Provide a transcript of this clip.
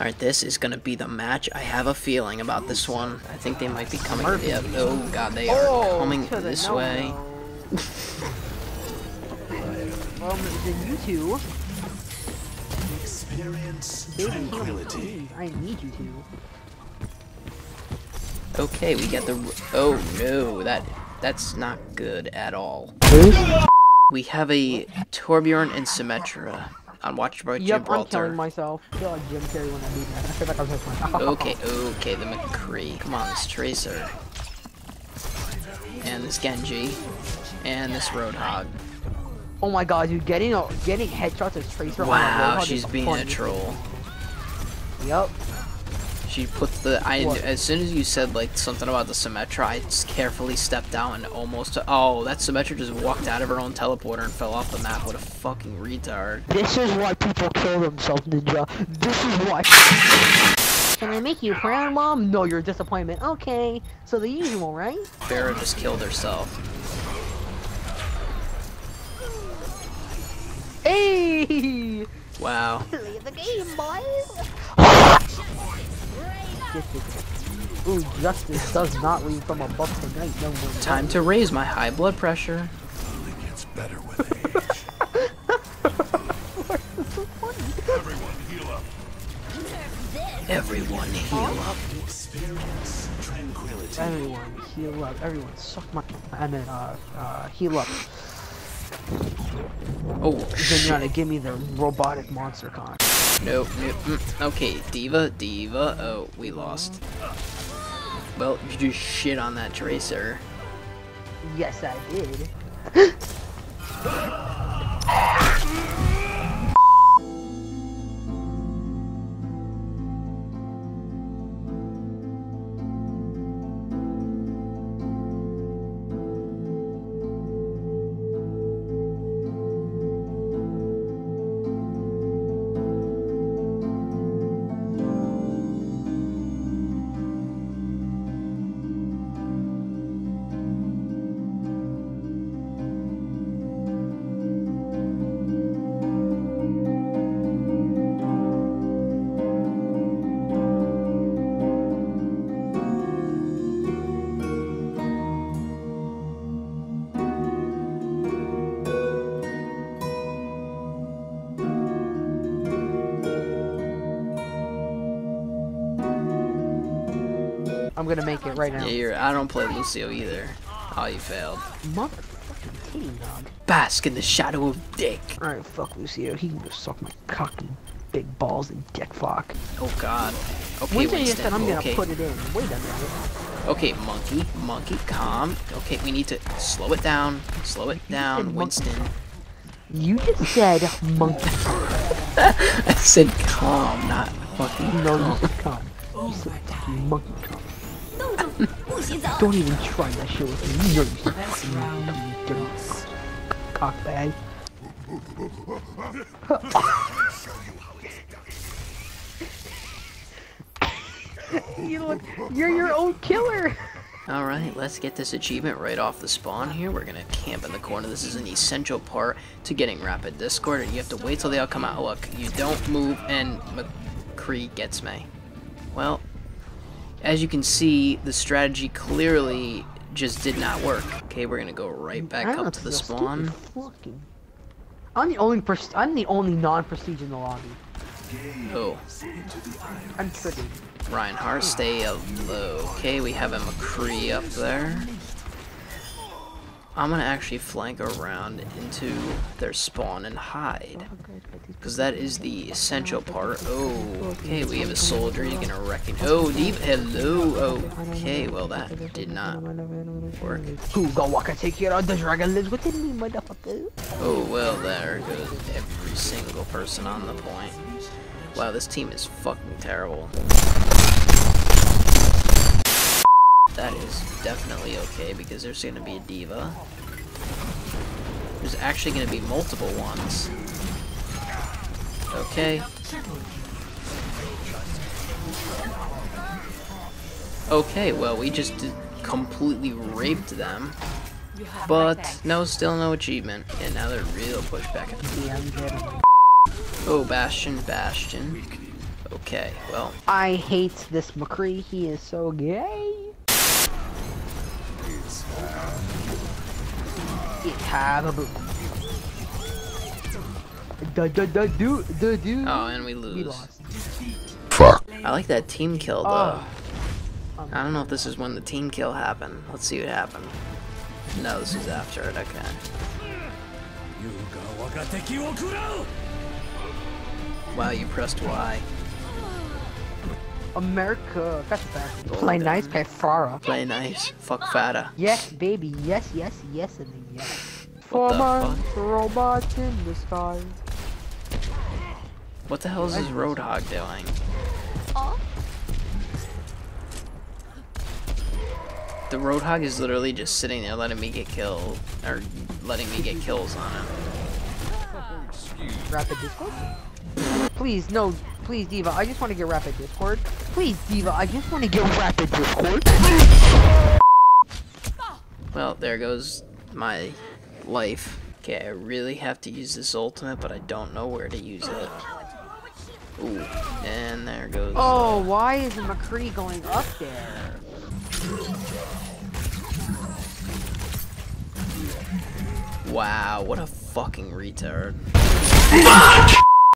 Alright, this is gonna be the match. I have a feeling about this one. I think they might be coming. Yep. Oh god, they are coming this way. Well, you two. Experience tranquility. I need you two. Okay, we got the. Oh no, that's not good at all. We have a Torbjorn and Symmetra. I'm watching by Jim Ralter. I'm killing myself. I feel like Jim Carrey when I do that. I feel like I'm just like, okay, the McCree. Come on, this Tracer. And this Genji. And this Roadhog. Oh my god, dude, getting headshots as Tracer on Roadhog. Wow, she's being a troll. Yep. She puts the... as soon as you said, like, something about the Symmetra, I just carefully stepped out and almost... Oh, that Symmetra just walked out of her own teleporter and fell off the map. What a fucking retard. This is why people kill themselves, Ninja. This is why... Can I make you proud, Mom? No, you're a disappointment. Okay, so the usual, right? Vera just killed herself. Hey! Wow. Play the game, boys! Ooh, justice does not leave from above tonight. No, time to raise my high blood pressure. It gets better with age. Everyone heal up. Everyone heal up. Experience tranquility. Everyone heal up. Everyone suck my. I mean, heal up. Oh, then you gotta give me the robotic monster con. Nope, nope. Okay, D.Va. Oh, we lost. Well, you do shit on that Tracer. Yes, I did. I'm gonna make it right now. Yeah, I don't play Lucio either. Oh, you failed. Motherfucking team dog. Bask in the shadow of dick. Alright, fuck Lucio. He can just suck my cock and big balls and dick fuck. Oh god. Okay, Winston. I'm gonna put it in. Wait a minute. Okay, monkey, calm. Okay, we need to slow it down. Slow it down, Winston. You just said monkey. I said calm, not fucking. No, you said calm. You said monkey calm. Don't even try that shit with me. You're dirty cockbag. You're your own killer. Alright, let's get this achievement right off the spawn here. We're gonna camp in the corner. This is an essential part to getting Rapid Discord, and you have to wait till they all come out. Look, you don't move, and McCree gets me. Well, as you can see, the strategy clearly just did not work. Okay, we're gonna go right back up to the spawn. I'm the only non-prestige in the lobby. Oh. I'm tripping. Reinhardt, stay low. Okay, we have a McCree up there. I'm gonna actually flank around into their spawn and hide, because that is the essential part. Oh, okay, we have a soldier. He's gonna wreck it. Oh, deep. Hello. Okay, well that did not work. Oh well, there goes every single person on the point. Wow, this team is fucking terrible. That is definitely okay, because there's going to be a D.Va. There's actually going to be multiple ones. Okay. Okay, well, we just completely raped them. But, no, still no achievement. And now they're real pushback. Oh, Bastion. Okay, well. I hate this McCree. He is so gay. It's hababoo. Dude. Oh, and we lose. We lost. Fuck. I like that team kill, though. I don't know if this is when the team kill happened. Let's see what happened. No, this is after it. Okay. Wow, you pressed Y. America, fetch back. Play nice, pay Farah. Play nice, fuck Fada. Yes, baby, yes, yes, yes, and then yes. Former robot in the sky. What the hell is this Roadhog doing? The Roadhog is literally just sitting there letting me get killed, or letting me get kills on him. Rapid Discord? Please, no, please, D.Va, I just want to get Rapid Discord. Please, D.Va, I just want to get Rapid Discord. Well, there goes my life. Okay, I really have to use this ultimate, but I don't know where to use it. Ooh, and there goes... Oh, why is McCree going up there? Wow, what a fucking retard. Fuck!